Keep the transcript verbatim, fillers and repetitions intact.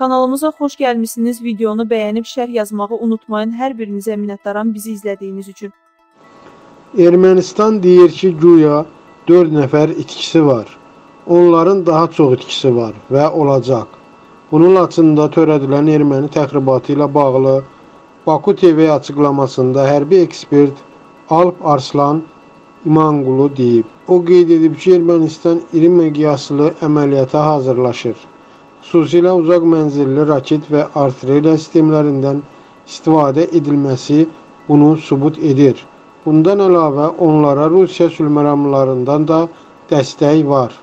Kanalımıza hoş gelmişsiniz. Videonu beğenip şərh yazmağı unutmayın. Her birinizə minnətdaram bizi izlediğiniz için. Ermənistan deyir ki, güya dörd nəfər itkisi var. Onların daha çox itkisi var və olacaq. Bunun Laçında törədilən erməni təxribatı ilə bağlı Baku T V açıqlamasında hərbi ekspert Alp Arslan İmangulu deyib. O qeyd edib ki, Ermənistan iri miqyaslı əməliyyata hazırlaşır. Xüsusilə uzaq mənzilli raket və artilleriya sistemlərindən istifadə edilməsi bunu sübut edir. Bundan əlavə onlara Rusya sülhməramlarından da dəstək var.